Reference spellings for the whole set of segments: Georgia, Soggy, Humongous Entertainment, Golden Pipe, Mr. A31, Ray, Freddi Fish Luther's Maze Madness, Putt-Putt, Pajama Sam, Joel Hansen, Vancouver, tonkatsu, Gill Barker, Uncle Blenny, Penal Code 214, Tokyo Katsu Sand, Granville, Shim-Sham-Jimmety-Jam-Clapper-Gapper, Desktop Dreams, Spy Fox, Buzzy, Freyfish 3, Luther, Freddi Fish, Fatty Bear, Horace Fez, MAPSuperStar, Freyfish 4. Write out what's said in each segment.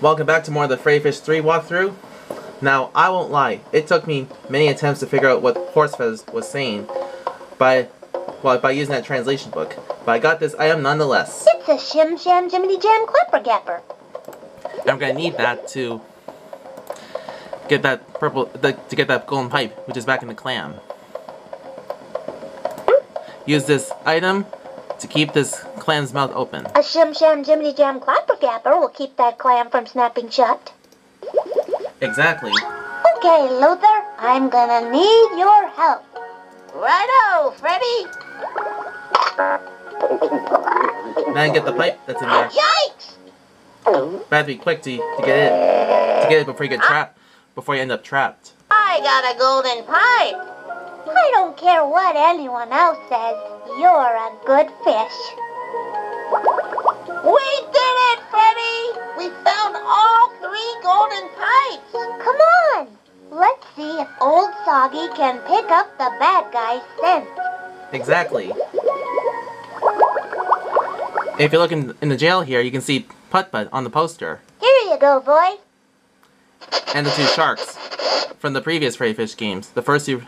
Welcome back to more of the Freddi Fish 3 walkthrough. Now, I won't lie, it took me many attempts to figure out what Horace Fez was saying by using that translation book. But I got this item nonetheless. It's a Shim-Sham-Jimmety-Jam-Clapper-Gapper. I'm gonna need that to get that golden pipe, which is back in the clam. Use this item to keep this clam's mouth open. A Shim-Sham-Jimmety-Jam-Clapper-Gapper will keep that clam from snapping shut. Exactly. Okay, Luther, I'm gonna need your help. Righto, Freddi! Now get the pipe that's in there. Yikes! I have to be quick to get it before you get trapped, before you end up trapped. I got a golden pipe! I don't care what anyone else says, you're a good fish. We did it, Freddi! We found all three golden pipes! Come on! Let's see if old Soggy can pick up the bad guy's scent. Exactly. If you look in the jail here, you can see Putt-Putt on the poster. Here you go, boy. And the two sharks from the previous Freddi Fish games. The first two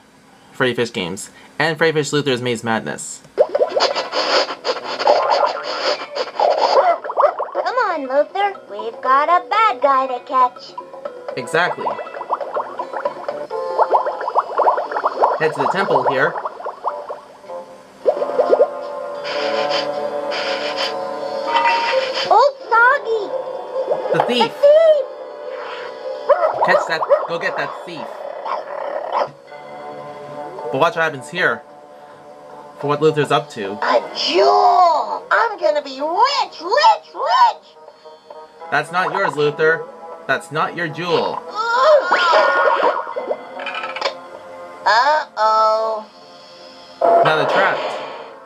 Freddi Fish games, and Freddi Fish Luther's Maze Madness. Come on, Luther, we've got a bad guy to catch. Exactly. Head to the temple here. Old Soggy! The thief! The thief! Catch that, go get that thief. But watch what happens here, for what Luther's up to. A jewel! I'm gonna be rich, rich, rich! That's not yours, Luther. That's not your jewel. Uh-oh. Now they're trapped.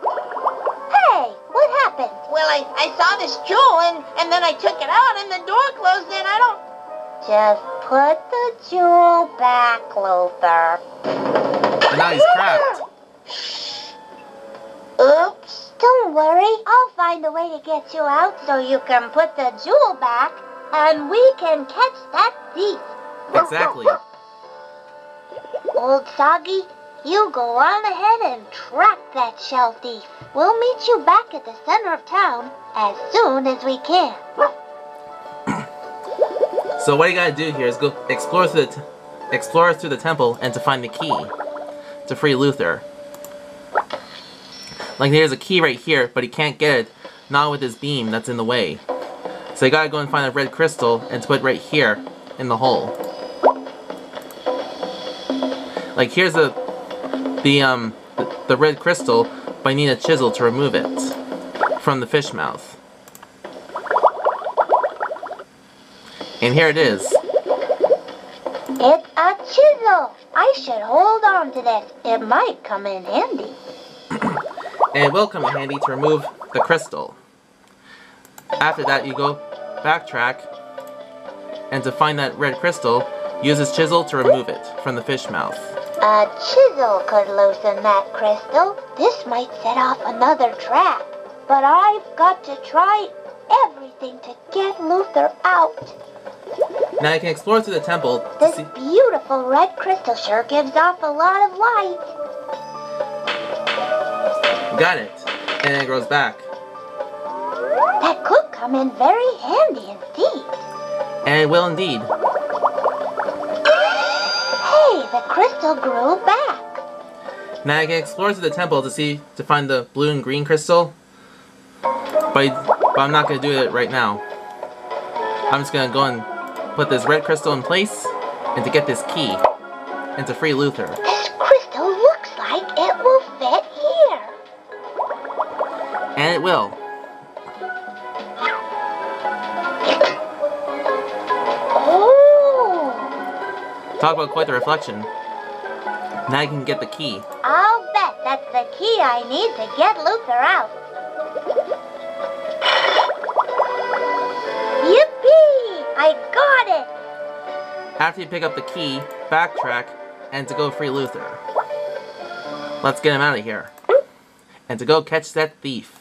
Hey, what happened? Well, I saw this jewel, and then I took it out, and the door closed, and I don't... Just put the jewel back, Luther. And now he's trapped. Oops. Don't worry. I'll find a way to get you out so you can put the jewel back and we can catch that thief. Exactly. Old Soggy, you go on ahead and track that shell thief. We'll meet you back at the center of town as soon as we can. So what you gotta do here is go explore through the temple and to find the key to free Luther. Like there's a key right here, but he can't get it, not with his beam that's in the way. So you gotta go and find a red crystal and put it right here in the hole. Like here's the red crystal, but I need a chisel to remove it from the fish mouth. And here it is. It's a chisel! I should hold on to this. It might come in handy. And it will come in handy to remove the crystal. After that, you go backtrack, and to find that red crystal, use this chisel to remove it from the fish mouth. A chisel could loosen that crystal. This might set off another trap. But I've got to try everything to get Luther out. Now you can explore through the temple. This beautiful red crystal sure gives off a lot of light. Got it. And then it grows back. That could come in very handy indeed. And it will indeed. Hey, the crystal grew back. Now you can explore through the temple to find the blue and green crystal. But I'm not going to do it right now. I'm just going to go and put this red crystal in place, and to get this key, and to free Luther. This crystal looks like it will fit here. And it will. Oh! Talk about quite the reflection. Now I can get the key. I'll bet that's the key I need to get Luther out. I got it! After you pick up the key, backtrack, and to go free Luther. Let's get him out of here. And to go catch that thief.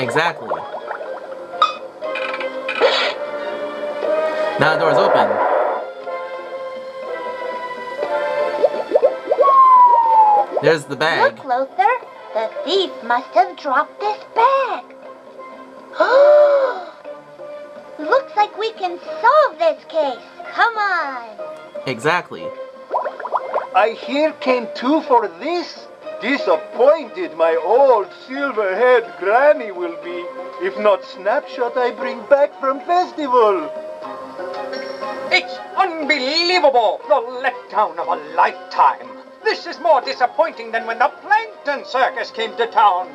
Exactly. Now the door's open. There's the bag. Look, Luther. The thief must have dropped this bag. Looks like we can solve this case. Come on. Exactly. I here came too for this. Disappointed my old silver-haired granny will be, if not snapshot I bring back from festival. It's unbelievable! The letdown of a lifetime! This is more disappointing than when the plankton circus came to town.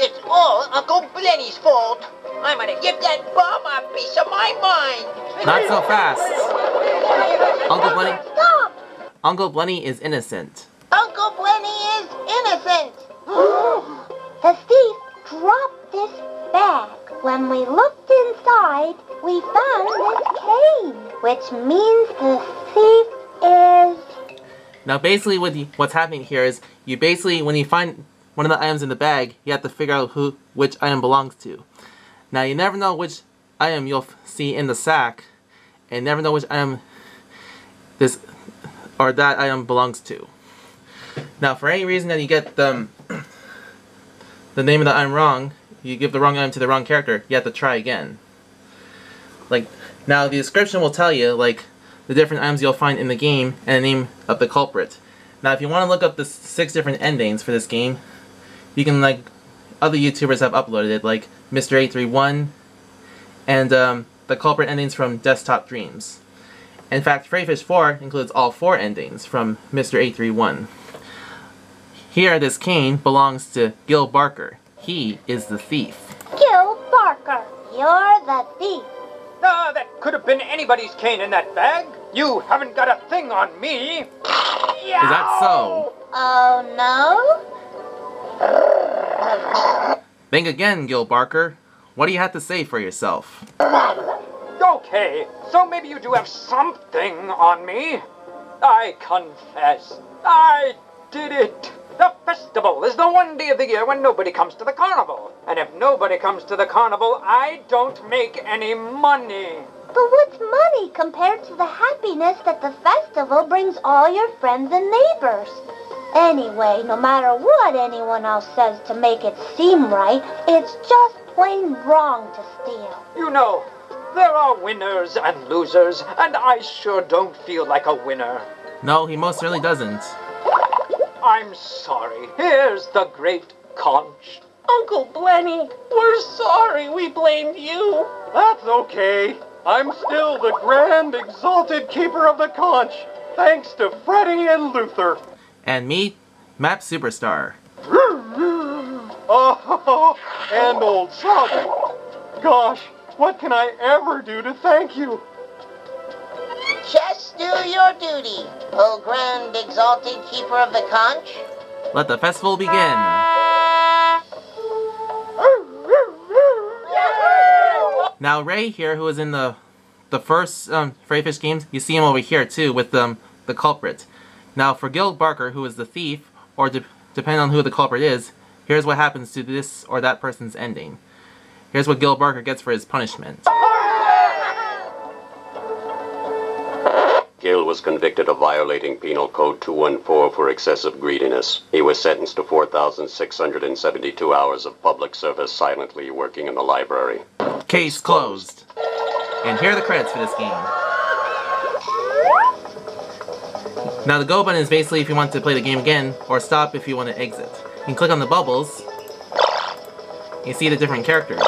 It's all Uncle Blenny's fault. I'm gonna give that bum a piece of my mind. Not so fast. Uncle Blenny... Stop! Uncle Blenny is innocent. Uncle Blenny is innocent! The thief dropped this bag. When we looked inside, we found this cane, which means the thief is... Now basically what's happening here is, you basically, when you find one of the items in the bag, you have to figure out which item belongs to. Now you never know which item you'll see in the sack, and never know which item this or that item belongs to. Now, for any reason that you get the name of the item wrong, you give the wrong item to the wrong character, you have to try again. Like, now the description will tell you, like, the different items you'll find in the game and the name of the culprit. Now, if you want to look up the 6 different endings for this game, you can, like, other YouTubers have uploaded it, like Mr. A31 and the culprit endings from Desktop Dreams. In fact, Freyfish 4 includes all 4 endings from Mr. A31. Here, this cane belongs to Gill Barker. He is the thief. Gill Barker, you're the thief. Ah, that could have been anybody's cane in that bag. You haven't got a thing on me. Is that so? Oh, no? Think again, Gill Barker. What do you have to say for yourself? Okay, so maybe you do have something on me. I confess, I did it. The festival is the one day of the year when nobody comes to the carnival. And if nobody comes to the carnival, I don't make any money. But what's money compared to the happiness that the festival brings all your friends and neighbors? Anyway, no matter what anyone else says to make it seem right, it's just plain wrong to steal. You know, there are winners and losers, and I sure don't feel like a winner. No, he most certainly doesn't. I'm sorry. Here's the great conch. Uncle Blenny, we're sorry we blamed you. That's okay. I'm still the grand, exalted keeper of the conch, thanks to Freddi and Luther. And me, MAPSuperStar. Oh, and old Soggy. Gosh, what can I ever do to thank you? Just do your duty, O grand exalted keeper of the conch. Let the festival begin. Now Ray here, who is in the first Freyfish games, you see him over here too with the culprit. Now for Gill Barker, who is the thief, or depending on who the culprit is, here's what happens to this or that person's ending. Here's what Gill Barker gets for his punishment. Gill was convicted of violating Penal Code 214 for excessive greediness. He was sentenced to 4,672 hours of public service silently working in the library. Case closed. And here are the credits for this game. Now the go button is basically if you want to play the game again, or stop if you want to exit. You can click on the bubbles, you see the different characters.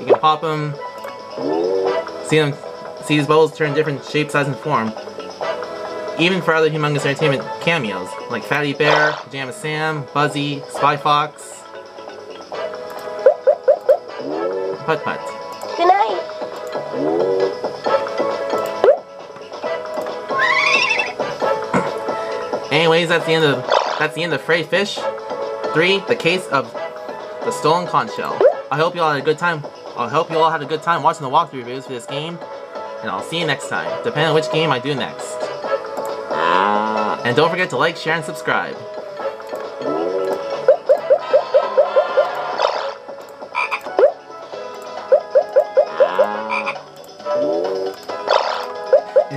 You can pop them, see these bubbles turn different shape, size, and form. Even for other Humongous Entertainment cameos, like Fatty Bear, Pajama Sam, Buzzy, Spy Fox, Putt-Putt. Good night. Anyways, that's the end of Freyfish 3: The Case of the Stolen Conch Shell. I hope you all had a good time. I hope you all had a good time watching the walkthrough videos for this game, and I'll see you next time, depending on which game I do next. And don't forget to like, share, and subscribe.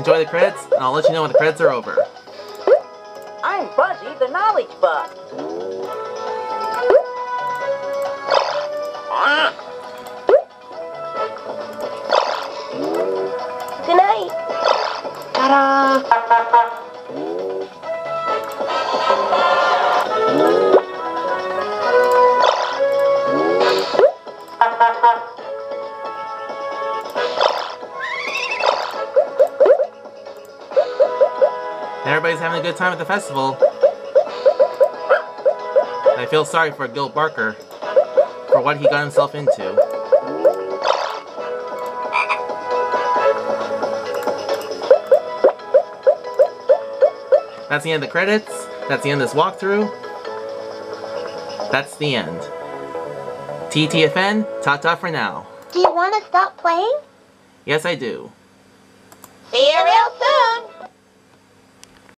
enjoy the credits, and I'll let you know when the credits are over. I'm Buzzy, the Knowledge Bug. Good night. Ta-da! Everybody's having a good time at the festival. And I feel sorry for Gill Barker for what he got himself into. That's the end of the credits. That's the end of this walkthrough. That's the end. TTFN, ta-ta for now. Do you want to stop playing? Yes, I do. See you real soon!